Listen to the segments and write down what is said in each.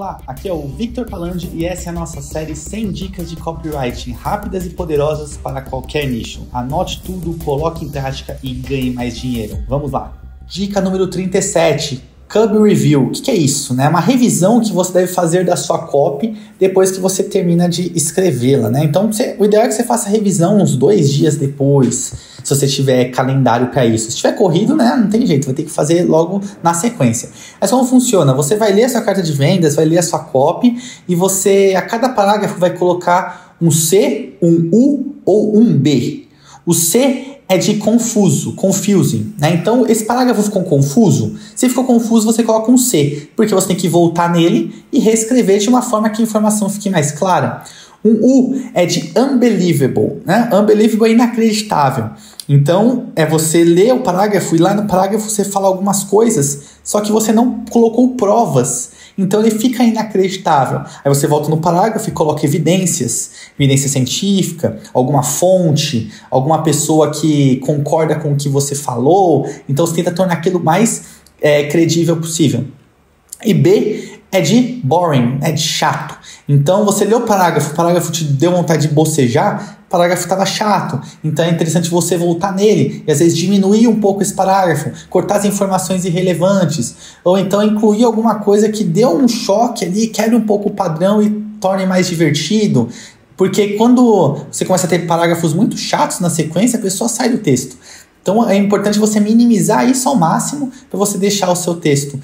Olá, aqui é o Victor Palandi e essa é a nossa série 100 dicas de copywriting rápidas e poderosas para qualquer nicho. Anote tudo, coloque em prática e ganhe mais dinheiro. Vamos lá! Dica número 37, CUB Review. O que é isso? É uma revisão que você deve fazer da sua copy depois que você termina de escrevê-la, né? Então, o ideal é que você faça a revisão uns 2 dias depois, se você tiver calendário para isso. Se tiver corrido, né? Não tem jeito, vai ter que fazer logo na sequência. Mas como funciona? Você vai ler a sua carta de vendas, vai ler a sua copy e você, a cada parágrafo, vai colocar um C, um U ou um B. O C é de confuso, confusing, né? Então, esse parágrafo ficou confuso? Se ficou confuso, você coloca um C, porque você tem que voltar nele e reescrever de uma forma que a informação fique mais clara. Um U é de unbelievable, né? Unbelievable é inacreditável. Então, é você ler o parágrafo e lá no parágrafo você fala algumas coisas, só que você não colocou provas. Então, ele fica inacreditável. Aí você volta no parágrafo e coloca evidência científica, alguma fonte, alguma pessoa que concorda com o que você falou. Então, você tenta tornar aquilo mais credível possível. E B é de boring, é de chato. Então, você leu o parágrafo te deu vontade de bocejar, o parágrafo estava chato. Então, é interessante você voltar nele e, às vezes, diminuir um pouco esse parágrafo, cortar as informações irrelevantes, ou então incluir alguma coisa que dê um choque ali, quebre um pouco o padrão e torne mais divertido. Porque quando você começa a ter parágrafos muito chatos na sequência, a pessoa sai do texto. Então, é importante você minimizar isso ao máximo para você deixar o seu texto,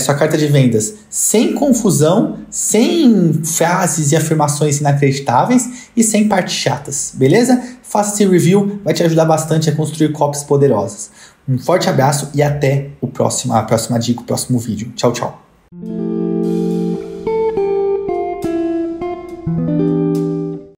sua carta de vendas, sem confusão, sem frases e afirmações inacreditáveis e sem partes chatas, beleza? Faça esse review, vai te ajudar bastante a construir copies poderosas. Um forte abraço e até a próxima dica, o próximo vídeo. Tchau, tchau.